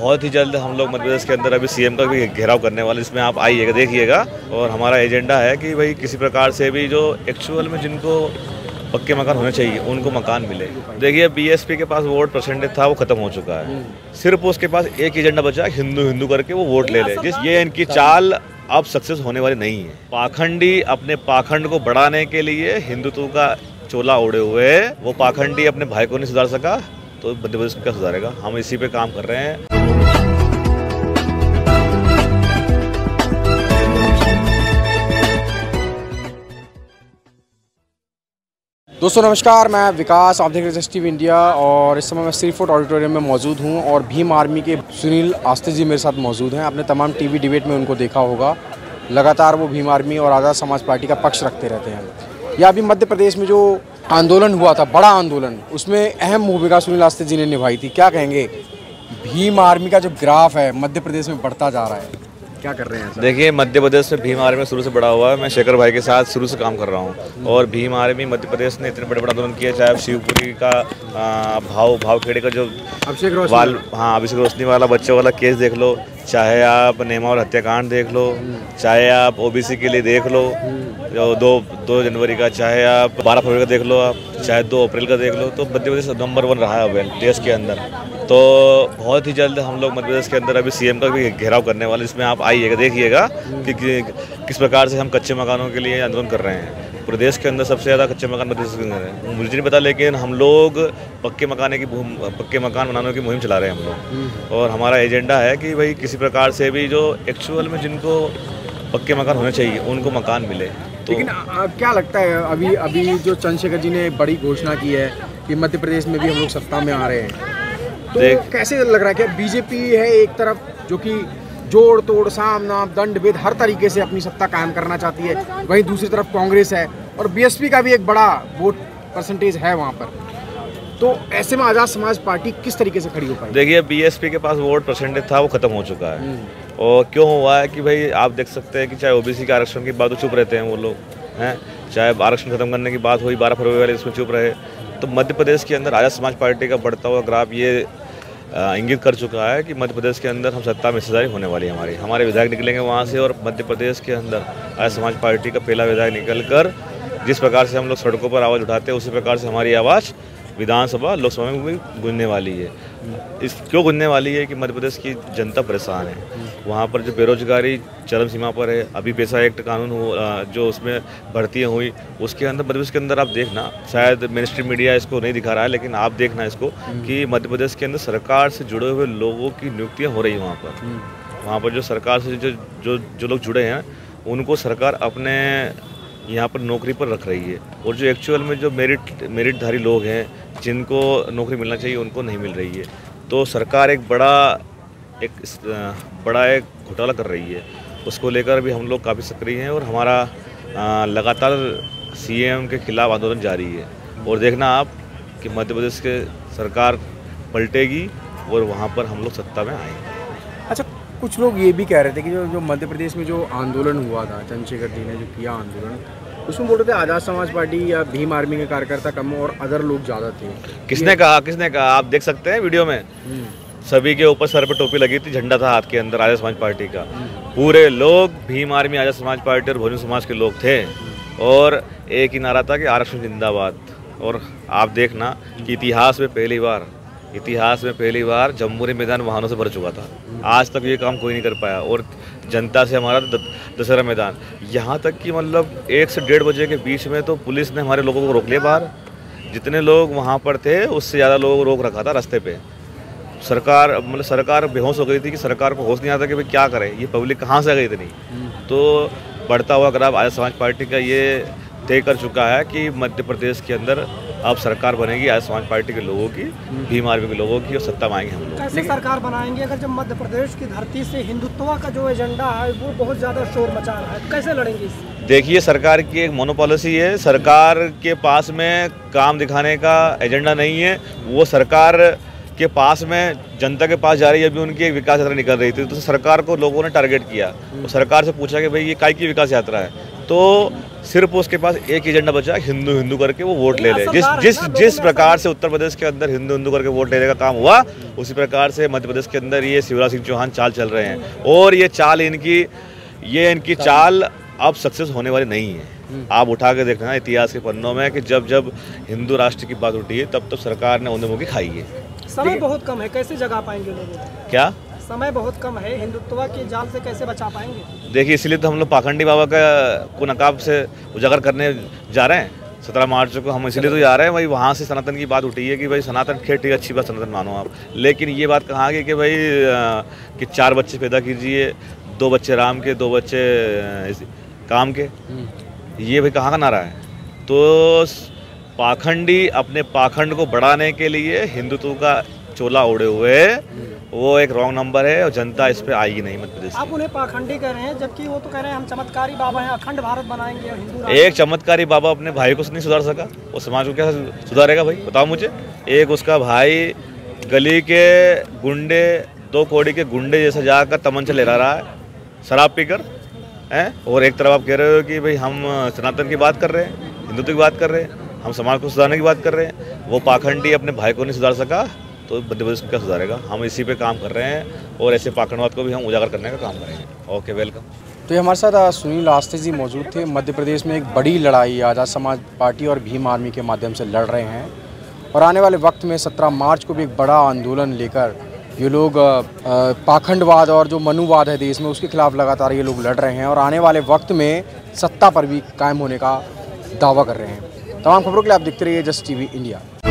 बहुत ही जल्द हम लोग मध्य प्रदेश के अंदर अभी सीएम का भी घेराव करने वाले, इसमें आप आइएगा देखिएगा। और हमारा एजेंडा है कि भाई किसी प्रकार से भी जो एक्चुअल में जिनको पक्के मकान होने चाहिए उनको मकान मिले। देखिए बीएसपी के पास वोट परसेंटेज था वो खत्म हो चुका है, सिर्फ उसके पास एक एजेंडा बचा हिंदू हिंदू करके वो वोट ले ले। जिस ये इनकी चाल अब सक्सेस होने वाली नहीं है। पाखंडी अपने पाखंड को बढ़ाने के लिए हिंदुत्व का चोला ओढ़े हुए वो पाखंडी अपने भाई को नहीं सुधार सका तो मध्य प्रदेश क्या सुधारेगा। हम इसी पे काम कर रहे हैं। दोस्तों नमस्कार, मैं विकास जस्टिस टीवी इंडिया और इस समय मैं सीफुट ऑडिटोरियम में मौजूद हूं और भीम आर्मी के सुनील आस्तेय जी मेरे साथ मौजूद हैं। आपने तमाम टीवी डिबेट में उनको देखा होगा, लगातार वो भीम आर्मी और आजाद समाज पार्टी का पक्ष रखते रहते हैं। या अभी मध्य प्रदेश में जो आंदोलन हुआ था, बड़ा आंदोलन, उसमें अहम भूमिका सुनील आस्तेय जी ने निभाई थी। क्या कहेंगे, भीम आर्मी का जो ग्राफ है मध्य प्रदेश में बढ़ता जा रहा है, क्या कर रहे हैं? देखिए मध्य प्रदेश में भीम आर्मी शुरू से बड़ा हुआ है, मैं शेखर भाई के साथ शुरू से काम कर रहा हूँ। और भीम आर्मी मध्य प्रदेश ने इतने बड़े बड़े आंदोलन किए, चाहे शिवपुरी का भाव खेड़े का जो अभिषेक रोशनी वाला बच्चे वाला केस देख लो, चाहे आप नेमावर हत्याकांड देख लो, चाहे आप ओबीसी के लिए देख लो जो 2 जनवरी का, चाहे आप 12 फरवरी का देख लो, आप चाहे 2 अप्रैल का देख लो। तो मध्य प्रदेश नंबर 1 रहा है अब देश के अंदर। तो बहुत ही जल्द हम लोग मध्य प्रदेश के अंदर अभी सीएम का भी घेराव करने वाले, इसमें आप आइएगा देखिएगा कि किस प्रकार से हम कच्चे मकानों के लिए आंदोलन कर रहे हैं। प्रदेश के अंदर सबसे ज़्यादा कच्चे मकान प्रदेश के अंदर है, मुझे नहीं पता, लेकिन हम लोग पक्के मकान बनाने की मुहिम चला रहे हैं हम लोग। और हमारा एजेंडा है कि भाई किसी प्रकार से भी जो एक्चुअल में जिनको पक्के मकान होने चाहिए उनको मकान मिले। तो लेकिन क्या लगता है अभी जो चंद्रशेखर जी ने बड़ी घोषणा की है कि मध्य प्रदेश में भी हम लोग सत्ता में आ रहे हैं, तो कैसे लग रहा है कि बीजेपी है एक तरफ जो कि जोड़ तोड़ साम नाम दंड भेद हर तरीके से अपनी सत्ता कायम करना चाहती है, वहीं दूसरी तरफ कांग्रेस है और बीएसपी का भी एक बड़ा वोट परसेंटेज है वहाँ पर, तो ऐसे में आजाद समाज पार्टी किस तरीके से खड़ी हो पाई? देखिए बीएसपी के पास वोट परसेंटेज था वो खत्म हो चुका है। और क्यों हुआ है कि भाई आप देख सकते हैं कि चाहे ओबीसी के आरक्षण की बात हो चुप रहते हैं वो लोग हैं, चाहे आरक्षण खत्म करने की बात हुई 12 फरवरी वाले इसमें चुप रहे। तो मध्य प्रदेश के अंदर आजाद समाज पार्टी का बढ़ता हुआ ग्राफ ये इंगित कर चुका है कि मध्य प्रदेश के अंदर हम सत्ता में हिस्सेदारी होने वाली है। हमारे विधायक निकलेंगे वहाँ से और मध्य प्रदेश के अंदर आजाद समाज पार्टी का पहला विधायक निकल कर जिस प्रकार से हम लोग सड़कों पर आवाज़ उठाते हैं उसी प्रकार से हमारी आवाज़ विधानसभा लोकसभा में भी गूंजने वाली है। इस क्यों गूंजने वाली है कि मध्य प्रदेश की जनता परेशान है, वहाँ पर जो बेरोजगारी चरम सीमा पर है, अभी पैसा एक्ट कानून जो उसमें भर्तियाँ हुई उसके अंदर मध्य प्रदेश के अंदर आप देखना, शायद मेनस्ट्रीम मीडिया इसको नहीं दिखा रहा है लेकिन आप देखना इसको कि मध्य प्रदेश के अंदर सरकार से जुड़े हुए लोगों की नियुक्तियाँ हो रही है। वहाँ पर जो सरकार से जो लोग जुड़े हैं उनको सरकार अपने यहाँ पर नौकरी पर रख रही है और जो एक्चुअल में जो मेरिटधारी लोग हैं जिनको नौकरी मिलना चाहिए उनको नहीं मिल रही है। तो सरकार एक बड़ा घोटाला कर रही है, उसको लेकर भी हम लोग काफ़ी सक्रिय हैं और हमारा लगातार सीएम के खिलाफ आंदोलन जारी है। और देखना आप कि मध्य प्रदेश के सरकार पलटेगी और वहाँ पर हम लोग सत्ता में आएंगे। अच्छा, कुछ लोग ये भी कह रहे थे कि जो मध्य प्रदेश में जो आंदोलन हुआ था, चंद्रशेखर जी ने जो किया आंदोलन, उसमें बोल रहे थे आज़ाद समाज पार्टी या भीम आर्मी के कार्यकर्ता कम और अदर लोग ज़्यादा थे। किसने कहा? आप देख सकते हैं वीडियो में, सभी के ऊपर सर पर टोपी लगी थी, झंडा था हाथ के अंदर आज़ाद समाज पार्टी का। पूरे लोग भीम आर्मी, आज़ाद समाज पार्टी और बहुजन समाज के लोग थे और एक ही नारा था कि आरक्षण जिंदाबाद। और आप देखना कि इतिहास में पहली बार जम्हूरी मैदान वाहनों से भर चुका था, आज तक ये काम कोई नहीं कर पाया। और जनता से हमारा दशहरा मैदान, यहाँ तक कि मतलब 1 से 1:30 बजे के बीच में तो पुलिस ने हमारे लोगों को रोक लिया बाहर, जितने लोग वहाँ पर थे उससे ज़्यादा लोगों को रोक रखा था रास्ते पे। सरकार बेहोश हो गई थी कि सरकार को होश नहीं आता कि भाई क्या करें, ये पब्लिक कहाँ से आ गई इतनी। तो बढ़ता हुआ ग्राफ आजाद समाज पार्टी का ये तय कर चुका है कि मध्य प्रदेश के अंदर अब सरकार बनेगी आजाद समाज पार्टी के लोगों की, भीम आर्मी के लोगों की, और सत्ता में आएंगे हम लोग। कैसे सरकार बनाएंगे अगर जब मध्य प्रदेश की धरती से हिंदुत्व का जो एजेंडा है वो बहुत ज़्यादा शोर मचा रहा है, कैसे लड़ेंगे इससे? देखिए सरकार की एक मोनोपॉलिसी है, सरकार के पास में काम दिखाने का एजेंडा नहीं है, वो सरकार के पास में जनता के पास जा रही है। अभी उनकी एक विकास यात्रा निकल रही थी तो सरकार को लोगों ने टारगेट किया, सरकार से पूछा कि भाई ये काय की विकास यात्रा है, तो सिर्फ उसके पास एक एजेंडा बचा, हिंदू हिंदू करके वो वोट ले ले। जिस प्रकार से उत्तर प्रदेश के अंदर हिंदू हिंदू करके वोट लेने का काम हुआ, उसी प्रकार से मध्य प्रदेश के अंदर ये शिवराज सिंह चौहान चाल चल रहे हैं। और ये इनकी चाल अब सक्सेस होने वाली नहीं है। आप उठा के देखना इतिहास के पन्नों में कि जब जब हिंदू राष्ट्र की बात उठी है तब तब सरकार ने उन्हें मुँह की खाई है। समय बहुत कम है, कैसे जगा पाएंगे लोग? क्या समय बहुत कम है, हिंदुत्व के जाल से कैसे बचा पाएंगे? देखिए, इसलिए तो हम लोग पाखंडी बाबा को नकाब से उजागर करने जा रहे हैं 17 मार्च को। हम इसलिए तो जा रहे हैं, भाई वहाँ से सनातन की बात उठी है कि भाई सनातन खेल ठीक, अच्छी बात, सनातन मानो आप। लेकिन ये बात कहाँ गई कि भाई कि 4 बच्चे पैदा कीजिए, 2 बच्चे राम के, 2 बच्चे काम के, ये भाई कहाँ का नारा है? तो पाखंडी अपने पाखंड को बढ़ाने के लिए हिंदुत्व का चोला ओढ़े हुए वो एक रॉन्ग नंबर है और जनता इस पे आएगी नहीं मध्य प्रदेश। आप उन्हें पाखंडी कह रहे हैं, जबकि वो तो कह रहे हैं हम चमत्कारी बाबा हैं, अखंड भारत बनाएंगे और हिंदू राष्ट्र। एक चमत्कारी बाबा अपने भाई को नहीं सुधार सका, वो समाज को क्या सुधारेगा भाई, बताओ मुझे? एक उसका भाई गली के गुंडे, 2 कौड़ी के गुंडे जैसा जाकर तमंचा लहरा रहा है शराब पीकर हैं, और एक तरफ आप कह रहे हो कि भाई हम सनातन की बात कर रहे हैं, हिंदुत्व की बात कर रहे हैं, हम समाज को सुधारने की बात कर रहे हैं। वो पाखंडी अपने भाई को नहीं सुधार सका तो मध्य प्रदेश क्या सुधारेगा? हम इसी पे काम कर रहे हैं और ऐसे पाखंडवाद को भी हम उजागर करने का काम करेंगे। Okay, welcome. तो ये हमारे साथ सुनील आस्तेय जी मौजूद थे। मध्य प्रदेश में एक बड़ी लड़ाई आजाद समाज पार्टी और भीम आर्मी के माध्यम से लड़ रहे हैं और आने वाले वक्त में 17 मार्च को भी एक बड़ा आंदोलन लेकर ये लोग पाखंडवाद और जो मनुवाद है देश में, उसके खिलाफ लगातार ये लोग लड़ रहे हैं और आने वाले वक्त में सत्ता पर भी कायम होने का दावा कर रहे हैं। तमाम खबरों के लिए आप देखते रहिए जस्टिस टीवी इंडिया।